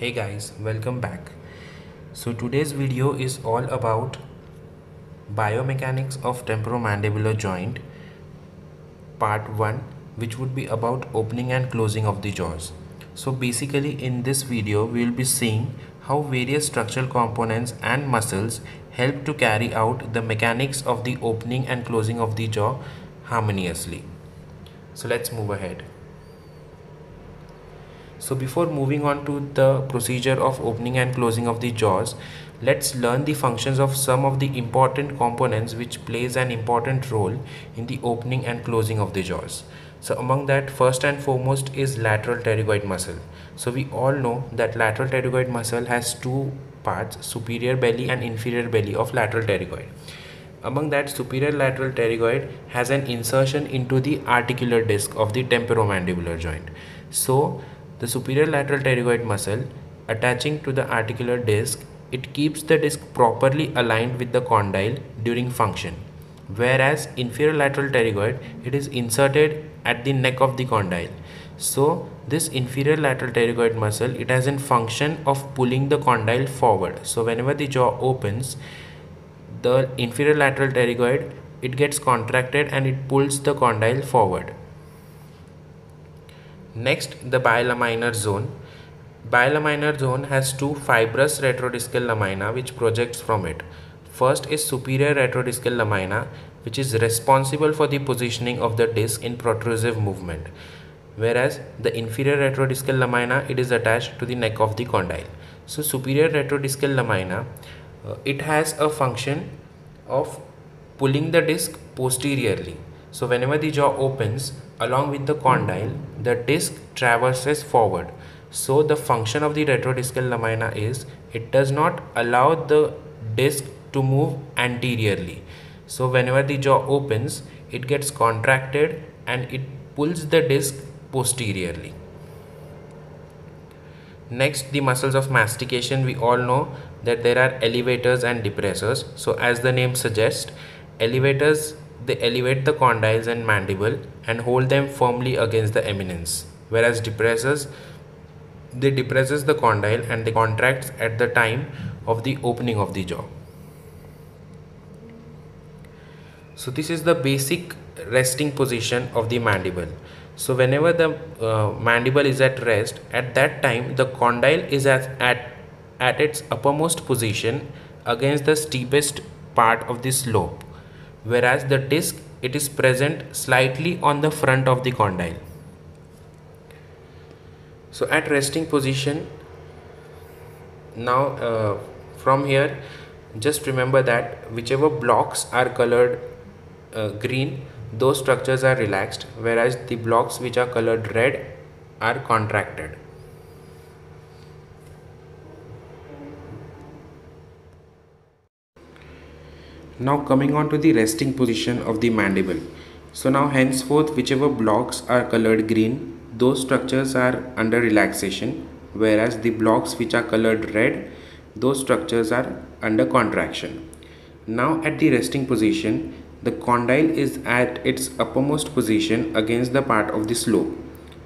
Hey guys, welcome back. So today's video is all about biomechanics of temporomandibular joint part 1, which would be about opening and closing of the jaws. So basically in this video we will be seeing how various structural components and muscles help to carry out the mechanics of the opening and closing of the jaw harmoniously. So let's move ahead. So before moving on to the procedure of opening and closing of the jaws, let's learn the functions of some of the important components which plays an important role in the opening and closing of the jaws. So among that, first and foremost is lateral pterygoid muscle. So we all know that lateral pterygoid muscle has two parts, superior belly and inferior belly of lateral pterygoid. Among that, superior lateral pterygoid has an insertion into the articular disc of the temporomandibular joint. So the superior lateral pterygoid muscle attaching to the articular disc, it keeps the disc properly aligned with the condyle during function, whereas inferior lateral pterygoid, it is inserted at the neck of the condyle. So this inferior lateral pterygoid muscle, it has a function of pulling the condyle forward. So whenever the jaw opens, the inferior lateral pterygoid, it gets contracted and it pulls the condyle forward. Next, the bilaminar zone. Bilaminar zone has two fibrous retrodiscal lamina which projects from it. First is superior retrodiscal lamina, which is responsible for the positioning of the disc in protrusive movement, whereas the inferior retrodiscal lamina, it is attached to the neck of the condyle. So superior retrodiscal lamina, it has a function of pulling the disc posteriorly. So whenever the jaw opens, along with the condyle, the disc traverses forward. So the function of the retrodiscal lamina is, it does not allow the disc to move anteriorly. So whenever the jaw opens, it gets contracted and it pulls the disc posteriorly. Next, the muscles of mastication. We all know that there are elevators and depressors. So as the name suggests, elevators, they elevate the condyles and mandible and hold them firmly against the eminence, whereas depressors, they depresses the condyle and they contracts at the time of the opening of the jaw. So this is the basic resting position of the mandible. So whenever the mandible is at rest, at that time the condyle is at its uppermost position against the steepest part of the slope, whereas the disc, it is present slightly on the front of the condyle. So at resting position, now from here just remember that whichever blocks are colored green, those structures are relaxed, whereas the blocks which are colored red are contracted. Now coming on to the resting position of the mandible. So now henceforth, whichever blocks are colored green, those structures are under relaxation, whereas the blocks which are colored red, those structures are under contraction. Now at the resting position, the condyle is at its uppermost position against the part of the slope,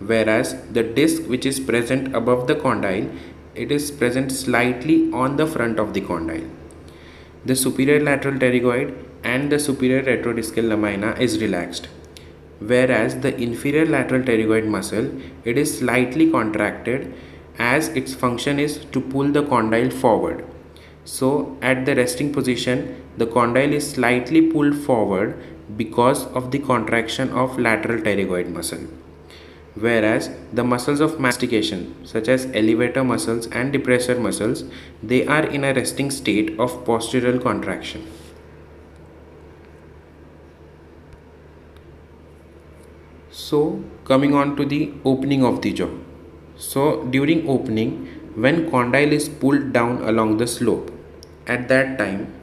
whereas the disc which is present above the condyle, it is present slightly on the front of the condyle. The superior lateral pterygoid and the superior retrodiscal lamina is relaxed, whereas the inferior lateral pterygoid muscle, it is slightly contracted as its function is to pull the condyle forward. So at the resting position, the condyle is slightly pulled forward because of the contraction of lateral pterygoid muscle, whereas the muscles of mastication, such as elevator muscles and depressor muscles, they are in a resting state of postural contraction. So coming on to the opening of the jaw. So during opening, when condyle is pulled down along the slope, at that time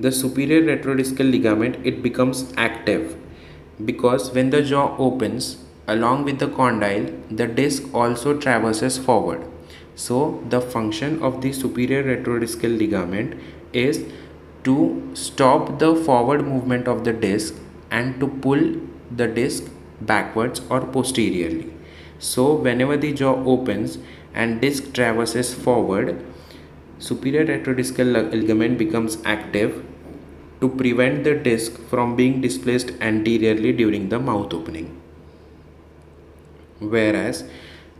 the superior retrodiscal ligament, it becomes active, because when the jaw opens, along with the condyle, the disc also traverses forward. So the function of the superior retrodiscal ligament is to stop the forward movement of the disc and to pull the disc backwards or posteriorly. So whenever the jaw opens and disc traverses forward, superior retrodiscal ligament becomes active to prevent the disc from being displaced anteriorly during the mouth opening. Whereas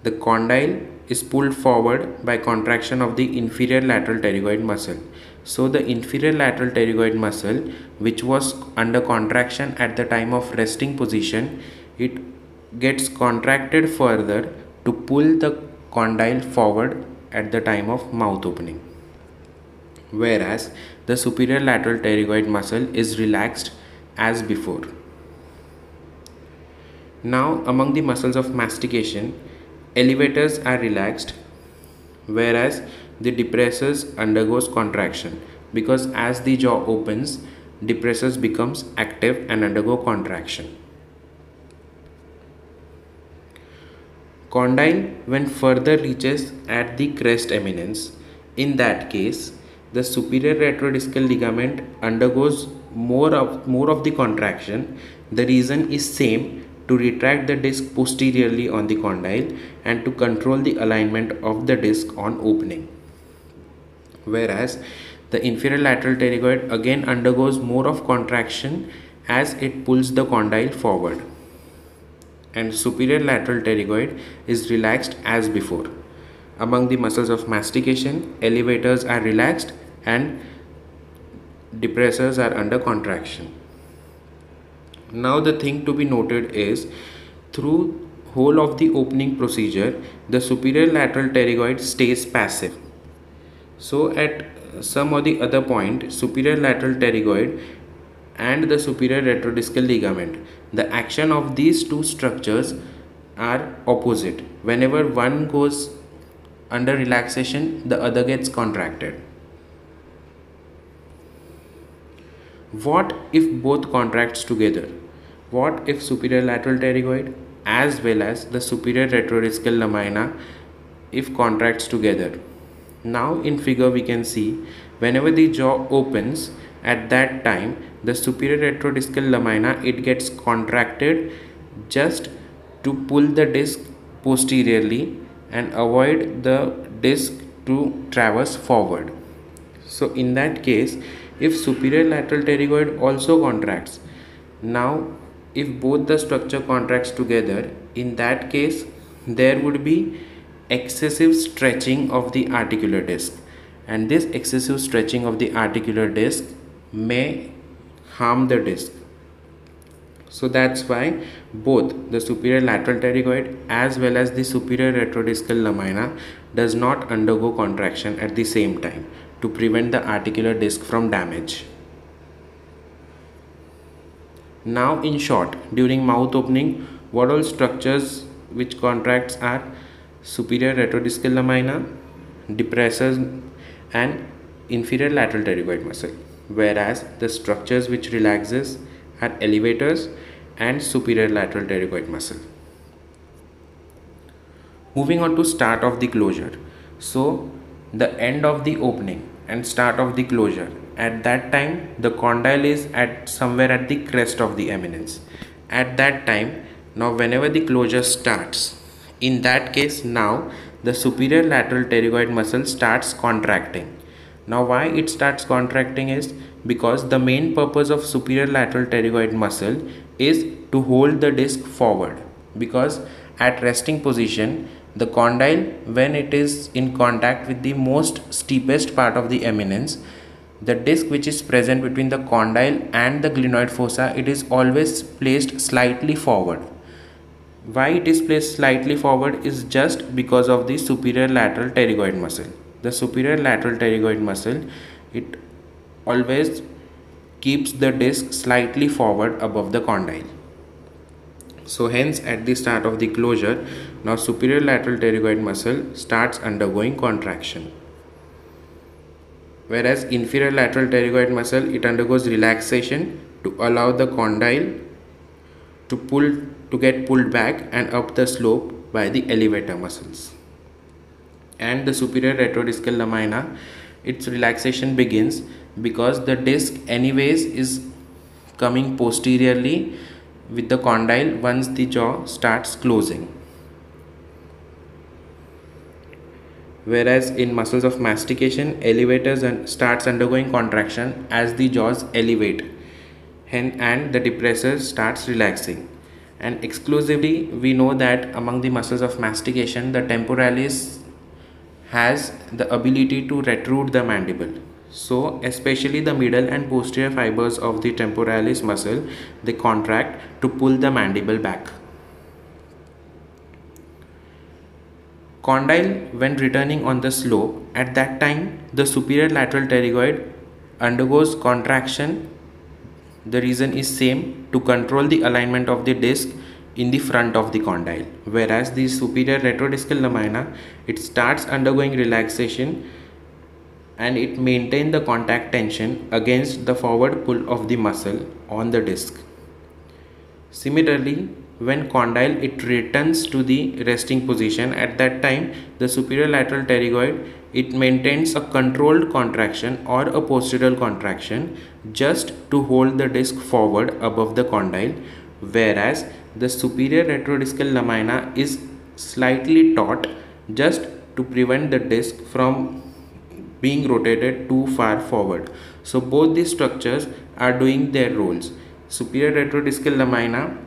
the condyle is pulled forward by contraction of the inferior lateral pterygoid muscle. So the inferior lateral pterygoid muscle, which was under contraction at the time of resting position, it gets contracted further to pull the condyle forward at the time of mouth opening. Whereas the superior lateral pterygoid muscle is relaxed as before. Now, among the muscles of mastication, elevators are relaxed, whereas the depressors undergoes contraction, because as the jaw opens, depressors becomes active and undergo contraction. Condyle when further reaches at the crest eminence. In that case, the superior retrodiscal ligament undergoes more of the contraction. The reason is same, to retract the disc posteriorly on the condyle and to control the alignment of the disc on opening. Whereas the inferior lateral pterygoid again undergoes more of contraction as it pulls the condyle forward, and superior lateral pterygoid is relaxed as before. Among the muscles of mastication, elevators are relaxed and depressors are under contraction. Now the thing to be noted is, through whole of the opening procedure, the superior lateral pterygoid stays passive. So at some or the other point, superior lateral pterygoid and the superior retrodiscal ligament, the action of these two structures are opposite. Whenever one goes under relaxation, the other gets contracted. What if both contracts together? What if superior lateral pterygoid as well as the superior retrodiscal lamina if contracts together? Now in figure we can see, whenever the jaw opens, at that time the superior retrodiscal lamina, it gets contracted just to pull the disc posteriorly and avoid the disc to traverse forward. So in that case, if superior lateral pterygoid also contracts, now if both the structure contracts together, in that case there would be excessive stretching of the articular disc, and this excessive stretching of the articular disc may harm the disc. So that's why both the superior lateral pterygoid as well as the superior retrodiscal lamina does not undergo contraction at the same time, to prevent the articular disc from damage. Now in short, during mouth opening, what all structures which contracts are superior retrodiscal lamina, depressors and inferior lateral pterygoid muscle. Whereas the structures which relaxes are elevators and superior lateral pterygoid muscle. Moving on to start of the closure. So the end of the opening and start of the closure, at that time the condyle is at somewhere at the crest of the eminence. At that time, now whenever the closure starts, in that case now the superior lateral pterygoid muscle starts contracting. Now why it starts contracting is because the main purpose of superior lateral pterygoid muscle is to hold the disc forward, because at resting position, the condyle, when it is in contact with the most steepest part of the eminence, the disc which is present between the condyle and the glenoid fossa, it is always placed slightly forward. Why it is placed slightly forward is just because of the superior lateral pterygoid muscle. The superior lateral pterygoid muscle, it always keeps the disc slightly forward above the condyle. So hence at the start of the closure, now superior lateral pterygoid muscle starts undergoing contraction. Whereas inferior lateral pterygoid muscle, it undergoes relaxation to allow the condyle to get pulled back and up the slope by the elevator muscles. And the superior retrodiscal lamina, its relaxation begins because the disc anyways is coming posteriorly with the condyle once the jaw starts closing. whereas in muscles of mastication, elevators and starts undergoing contraction as the jaws elevate and the depressor starts relaxing. And exclusively we know that among the muscles of mastication, the temporalis has the ability to protrude the mandible. So especially the middle and posterior fibers of the temporalis muscle, they contract to pull the mandible back. Condyle, when returning on the slope, at that time the superior lateral pterygoid undergoes contraction. The reason is same, to control the alignment of the disc in the front of the condyle, whereas the superior retrodiscal lamina, it starts undergoing relaxation and it maintains the contact tension against the forward pull of the muscle on the disc. Similarly, when condyle, it returns to the resting position, at that time the superior lateral pterygoid, it maintains a controlled contraction or a postural contraction just to hold the disc forward above the condyle, whereas the superior retrodiscal lamina is slightly taut just to prevent the disc from being rotated too far forward. So both these structures are doing their roles. Superior retrodiscal lamina,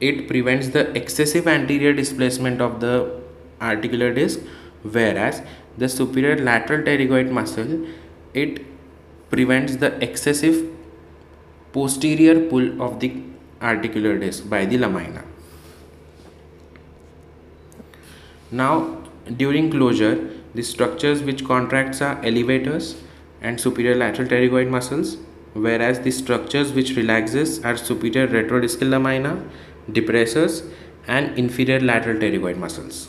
it prevents the excessive anterior displacement of the articular disc, whereas the superior lateral pterygoid muscle, it prevents the excessive posterior pull of the articular disc by the lamina. Now during closure, the structures which contracts are elevators and superior lateral pterygoid muscles, whereas the structures which relaxes are superior retrodiscal lamina, depressors and inferior lateral pterygoid muscles.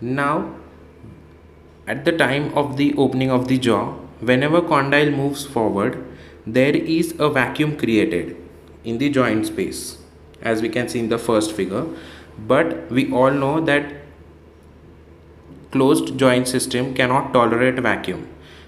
Now at the time of the opening of the jaw, whenever condyle moves forward, there is a vacuum created in the joint space, as we can see in the first figure. But we all know that closed joint system cannot tolerate vacuum.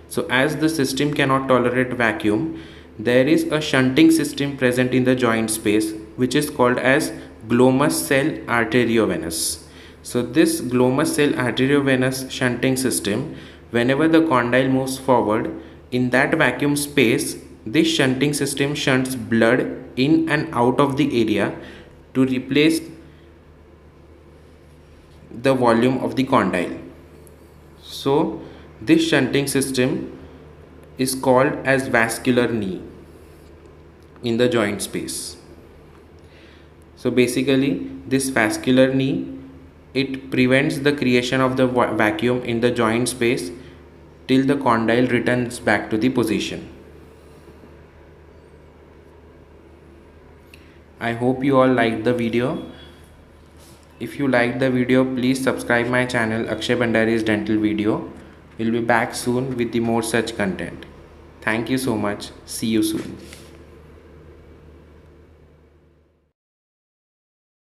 So as the system cannot tolerate vacuum, there is a shunting system present in the joint space, which is called as glomus cell arteriovenous. So this glomus cell arteriovenous shunting system, whenever the condyle moves forward, in that vacuum space, this shunting system shunts blood in and out of the area to replace the volume of the condyle. So this shunting system is called as vascular knee in the joint space. So basically this vascular knee, it prevents the creation of the vacuum in the joint space till the condyle returns back to the position. I hope you all liked the video. If you like the video, please subscribe my channel Akshay Bhandari's Dental Video. We'll be back soon with the more such content. Thank you so much. See you soon.